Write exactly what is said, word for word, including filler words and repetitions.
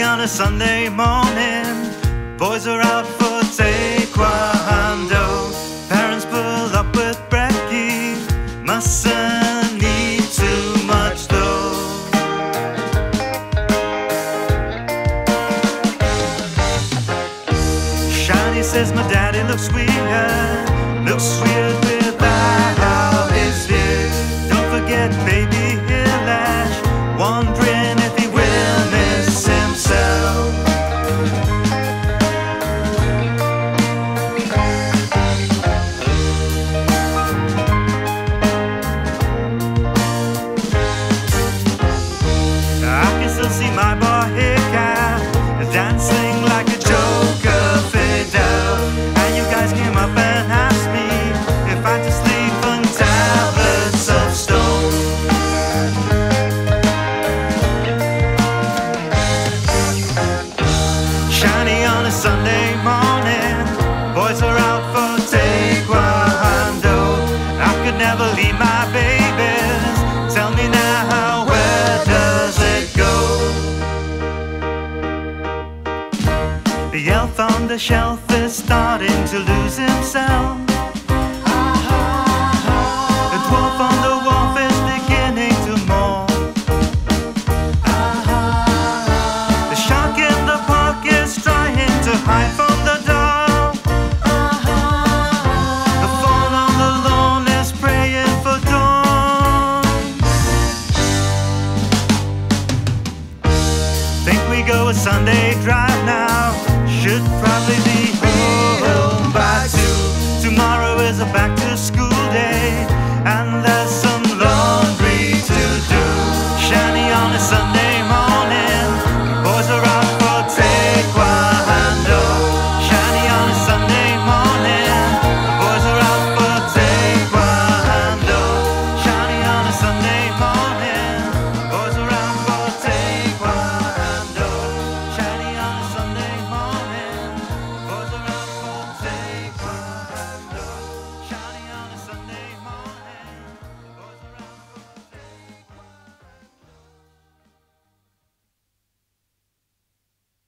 Shanny on a Sunday morning. Boys are out for taekwondo. Parents pull up with brekkie. Mustn't eat too much though. Shanny says my daddy looks weird. Looks weird without how his view. Don't forget baby Hillage. Wondering see my boy Hickey dancing like a joker fiddle, and you guys came up and asked me if I just sleep on tablets of stone. Shanny on a Sunday morning, boys are out for taekwondo. I could never leave my babies. Tell me now. The elf on the shelf is starting to lose himself. The dwarf on the wharf is beginning to mourn. The shark in the park is trying to hide from the dog. The fawn on the lawn is praying for dawn. Think we go a Sunday drive.